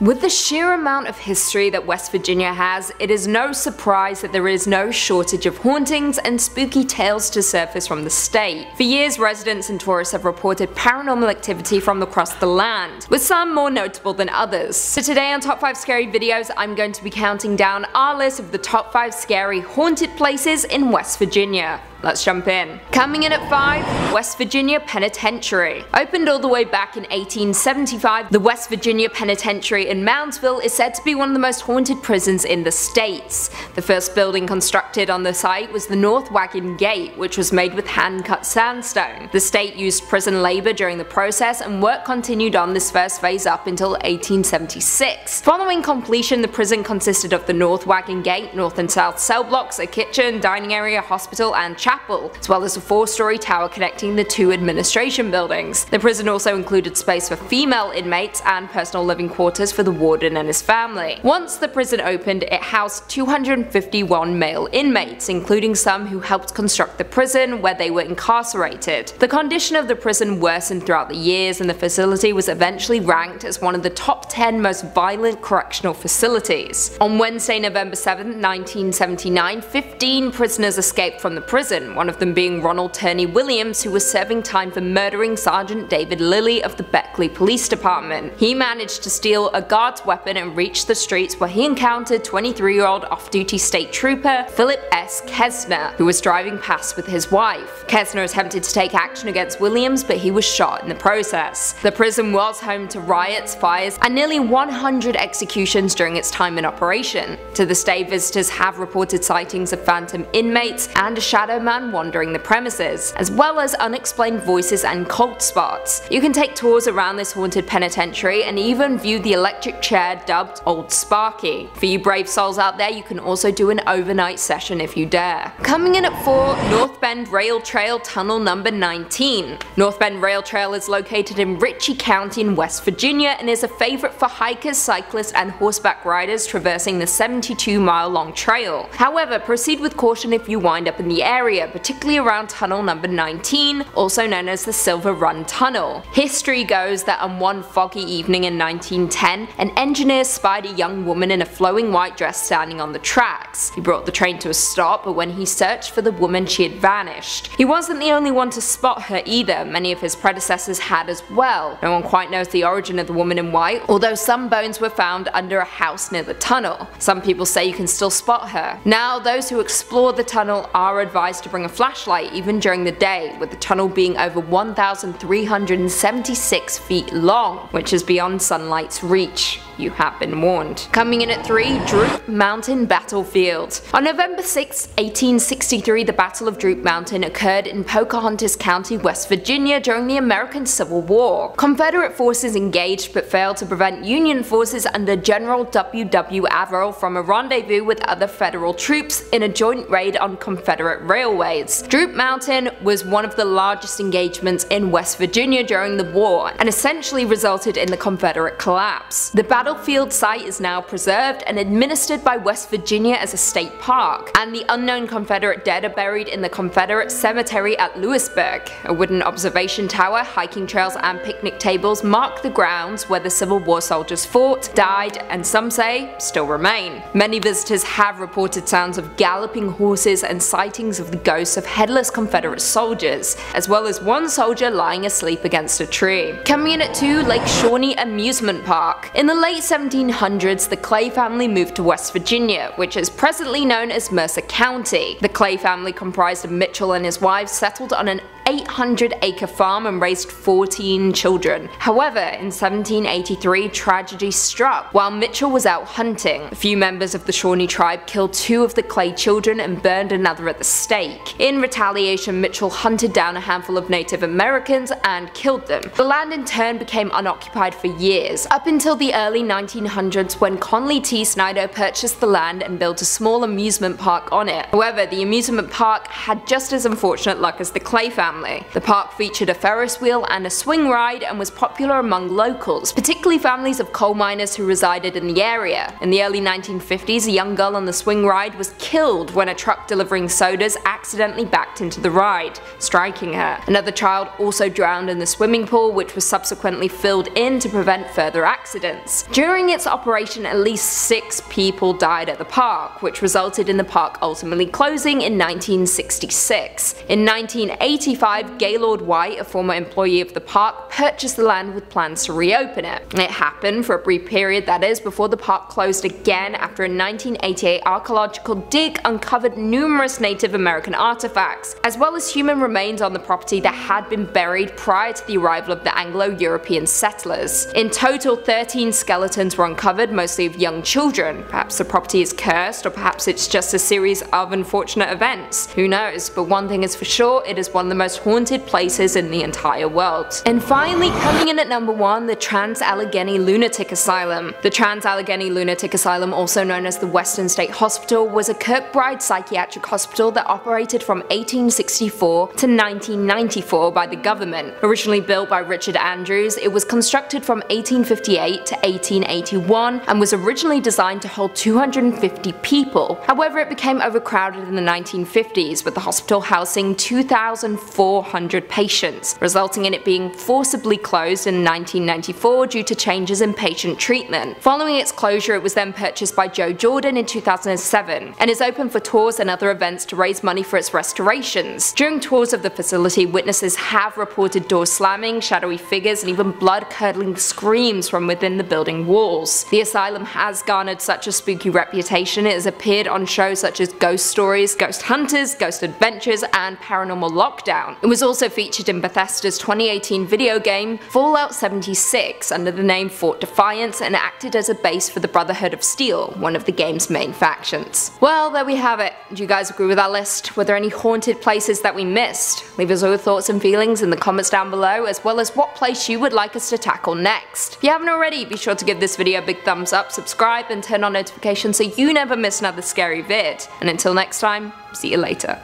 With the sheer amount of history that West Virginia has, it is no surprise that there is no shortage of hauntings and spooky tales to surface from the state. For years, residents and tourists have reported paranormal activity from across the land, with some more notable than others. So today on Top 5 Scary Videos, I'm going to be counting down our list of the top 5 scary haunted places in West Virginia. Let's jump in. Coming in at 5, West Virginia Penitentiary. Opened all the way back in 1875, the West Virginia Penitentiary in Moundsville is said to be one of the most haunted prisons in the States. The first building constructed on the site was the North Wagon Gate, which was made with hand-cut sandstone. The state used prison labor during the process, and work continued on this first phase up until 1876. Following completion, the prison consisted of the North Wagon Gate, north and south cell blocks, a kitchen, dining area, hospital, and chapel, as well as a 4-story tower connecting the two administration buildings. The prison also included space for female inmates and personal living quarters for the warden and his family. Once the prison opened, it housed 251 male inmates, including some who helped construct the prison where they were incarcerated. The condition of the prison worsened throughout the years, and the facility was eventually ranked as one of the top 10 most violent correctional facilities. On Wednesday, November 7, 1979, 15 prisoners escaped from the prison, one of them being Ronald Turney Williams, who was serving time for murdering Sergeant David Lilly of the Beckley Police Department. He managed to steal a guard's weapon and reached the streets, where he encountered 23-year-old off-duty state trooper Philip S. Kessner, who was driving past with his wife. Kessner attempted to take action against Williams, but he was shot in the process. The prison was home to riots, fires, and nearly 100 executions during its time in operation. To this day, visitors have reported sightings of phantom inmates and a shadow man wandering the premises, as well as unexplained voices and cold spots. You can take tours around this haunted penitentiary and even view the electric chair dubbed Old Sparky. For you brave souls out there, you can also do an overnight session if you dare. Coming in at 4, North Bend Rail Trail Tunnel Number 19. North Bend Rail Trail is located in Ritchie County in West Virginia and is a favorite for hikers, cyclists, and horseback riders traversing the 72-mile-long trail. However, proceed with caution if you wind up in the area, particularly around Tunnel Number 19, also known as the Silver Run Tunnel. History goes that on one foggy evening in 1910, an engineer spied a young woman in a flowing white dress standing on the tracks. He brought the train to a stop, but when he searched for the woman, she had vanished. He wasn't the only one to spot her either, many of his predecessors had as well. No one quite knows the origin of the woman in white, although some bones were found under a house near the tunnel. Some people say you can still spot her. Now, those who explore the tunnel are advised to bring a flashlight even during the day, with the tunnel being over 1,376 feet long, which is beyond sunlight's reach. You have been warned. Coming in at 3, Droop Mountain Battlefield. On November 6, 1863, the Battle of Droop Mountain occurred in Pocahontas County, West Virginia during the American Civil War. Confederate forces engaged but failed to prevent Union forces under General W.W. Averell from a rendezvous with other federal troops in a joint raid on Confederate railways. Droop Mountain was one of the largest engagements in West Virginia during the war and essentially resulted in the Confederate collapse. The battlefield site is now preserved and administered by West Virginia as a state park, and the unknown Confederate dead are buried in the Confederate Cemetery at Lewisburg. A wooden observation tower, hiking trails, and picnic tables mark the grounds where the Civil War soldiers fought, died, and some say still remain. Many visitors have reported sounds of galloping horses and sightings of the ghosts of headless Confederate soldiers, as well as one soldier lying asleep against a tree. Coming in at 2, Lake Shawnee Amusement Park. In the late 1700s, the Clay family moved to West Virginia, which is presently known as Mercer County. The Clay family, comprised of Mitchell and his wife, settled on an 800-acre farm and raised 14 children. However, in 1783, tragedy struck while Mitchell was out hunting. A few members of the Shawnee tribe killed 2 of the Clay children and burned another at the stake. In retaliation, Mitchell hunted down a handful of Native Americans and killed them. The land in turn became unoccupied for years, up until the early 1900s when Conley T. Snyder purchased the land and built a small amusement park on it. However, the amusement park had just as unfortunate luck as the Clay family. family. The park featured a Ferris wheel and a swing ride and was popular among locals, particularly families of coal miners who resided in the area. In the early 1950s, a young girl on the swing ride was killed when a truck delivering sodas accidentally backed into the ride, striking her. Another child also drowned in the swimming pool, which was subsequently filled in to prevent further accidents. During its operation, at least 6 people died at the park, which resulted in the park ultimately closing in 1966. In 1985, Gaylord White, a former employee of the park, purchased the land with plans to reopen it. It happened for a brief period, that is, before the park closed again after a 1988 archaeological dig uncovered numerous Native American artifacts, as well as human remains on the property that had been buried prior to the arrival of the Anglo-European settlers. In total, 13 skeletons were uncovered, mostly of young children. Perhaps the property is cursed, or perhaps it's just a series of unfortunate events. Who knows? But one thing is for sure, it is one of the most haunted places in the entire world. And finally, coming in at number 1, the Trans-Allegheny Lunatic Asylum. The Trans-Allegheny Lunatic Asylum, also known as the Western State Hospital, was a Kirkbride psychiatric hospital that operated from 1864 to 1994 by the government. Originally built by Richard Andrews, it was constructed from 1858 to 1881 and was originally designed to hold 250 people. However, it became overcrowded in the 1950s, with the hospital housing 2,400 patients, resulting in it being forcibly closed in 1994 due to changes in patient treatment. Following its closure, it was then purchased by Joe Jordan in 2007 and is open for tours and other events to raise money for its restorations. During tours of the facility, witnesses have reported doors slamming, shadowy figures, and even blood-curdling screams from within the building walls. The asylum has garnered such a spooky reputation it has appeared on shows such as Ghost Stories, Ghost Hunters, Ghost Adventures, and Paranormal Lockdown. It was also featured in Bethesda's 2018 video game Fallout 76 under the name Fort Defiance and acted as a base for the Brotherhood of Steel, one of the game's main factions. Well, there we have it. Do you guys agree with our list? Were there any haunted places that we missed? Leave us all your thoughts and feelings in the comments down below, as well as what place you would like us to tackle next. If you haven't already, be sure to give this video a big thumbs up, subscribe, and turn on notifications so you never miss another scary vid. And until next time, see you later.